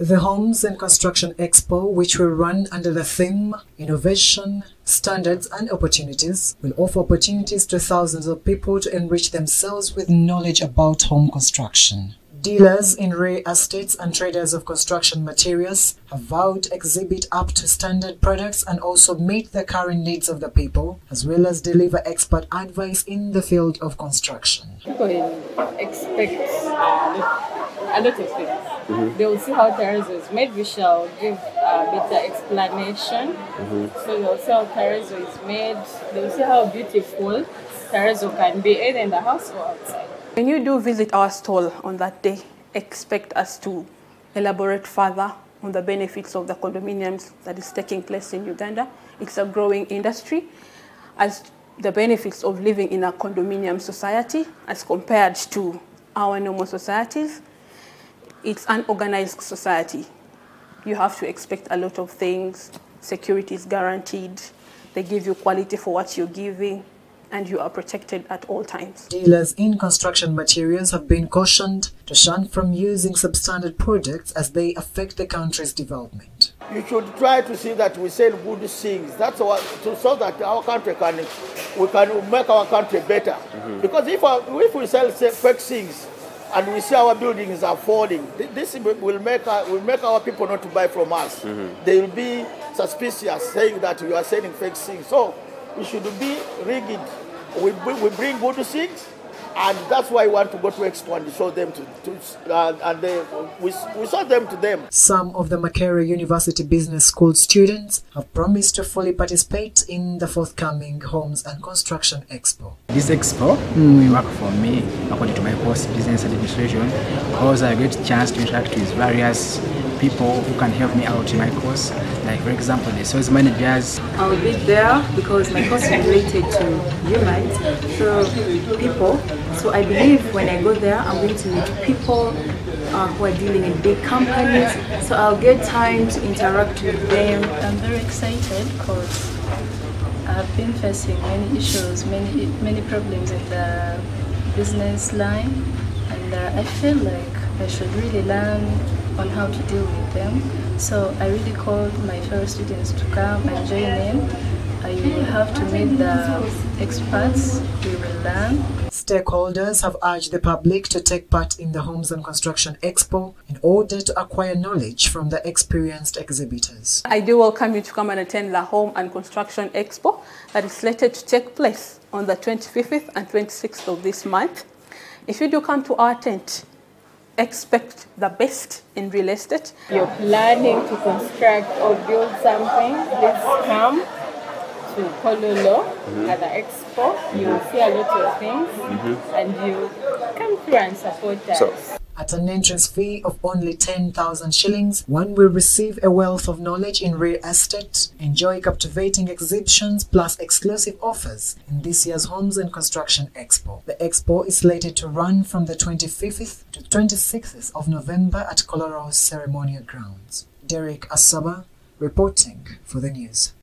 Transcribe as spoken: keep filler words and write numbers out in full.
The Homes and Construction Expo, which will run under the theme Innovation, Standards and Opportunities, will offer opportunities to thousands of people to enrich themselves with knowledge about home construction. Dealers in real estates and traders of construction materials have vowed to exhibit up to standard products and also meet the current needs of the people, as well as deliver expert advice in the field of construction. People expect a lot of things. Mm-hmm. They will see how terrace is made. We shall give a better explanation. Mm-hmm. So they will see how terrace is made. They will see how beautiful terrace can be, either in the house or outside. When you do visit our stall on that day, expect us to elaborate further on the benefits of the condominiums that is taking place in Uganda. It's a growing industry, as the benefits of living in a condominium society as compared to our normal societies. It's an organized society. You have to expect a lot of things. Security is guaranteed. They give you quality for what you're giving, and you are protected at all times. Dealers in construction materials have been cautioned to shun from using substandard products as they affect the country's development. You should try to see that we sell good things. That's what, to, so that our country can, we can make our country better. Mm-hmm. Because if, our, if we sell fake things, and we see our buildings are falling, this will make our, will make our people not to buy from us. Mm-hmm. They will be suspicious, saying that we are selling fake things. So we should be rigid. We, we bring good things, and that's why we want to go to Expo and show them to, to uh, and they, we, we show them to them. Some of the Makerere University Business School students have promised to fully participate in the forthcoming Homes and Construction Expo. This expo mm. will work for me, according to my course, business administration, because I get a chance to interact with various people who can help me out in my course, like for example the sales managers. I will be there because my course is related to humans, so people. So I believe when I go there, I'm going to meet people uh, who are dealing in big companies. So I'll get time to interact with them. I'm very excited because I've been facing many issues, many many problems in the business line, and uh, I feel like I should really learn on how to deal with them. So I really called my fellow students to come and join in. I have to meet the experts. We will learn. Stakeholders have urged the public to take part in the Homes and Construction Expo in order to acquire knowledge from the experienced exhibitors. I do welcome you to come and attend the Home and Construction Expo that is slated to take place on the twenty-fifth and twenty-sixth of this month. If you do come to our tent, expect the best in real estate. You're planning to construct or build something, please come to Kololo mm-hmm. at the expo. Mm-hmm. You will see a lot of things mm-hmm. and you come through and support us. So. At an entrance fee of only ten thousand shillings, one will receive a wealth of knowledge in real estate, enjoy captivating exhibitions plus exclusive offers in this year's Homes and Construction Expo. The expo is slated to run from the twenty-fifth to twenty-sixth of November at Kololo Ceremonial Grounds. Derek Asaba reporting for the news.